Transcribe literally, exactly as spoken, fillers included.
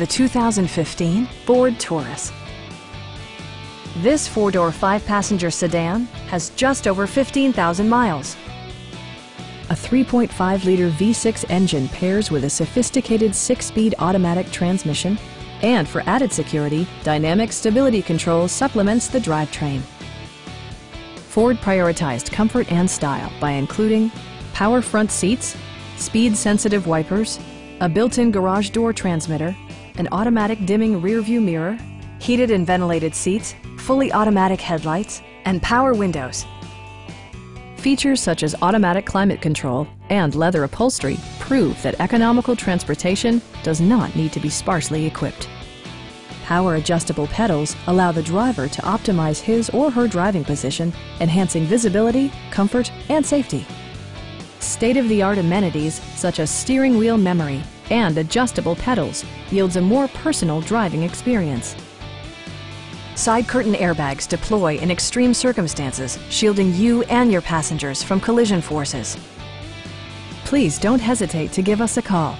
the two thousand fifteen Ford Taurus. This four-door, five-passenger sedan has just over fifteen thousand miles. A three point five liter V six engine pairs with a sophisticated six-speed automatic transmission, and for added security, dynamic stability control supplements the drivetrain. Ford prioritized comfort and style by including power front seats, speed-sensitive wipers, a built-in garage door transmitter, an automatic dimming rearview mirror, heated and ventilated seats, fully automatic headlights, and power windows. Features such as automatic climate control and leather upholstery prove that economical transportation does not need to be sparsely equipped. Power adjustable pedals allow the driver to optimize his or her driving position, enhancing visibility, comfort, and safety. State-of-the-art amenities such as steering wheel memory and adjustable pedals yields a more personal driving experience. Side curtain airbags deploy in extreme circumstances, shielding you and your passengers from collision forces. Please don't hesitate to give us a call.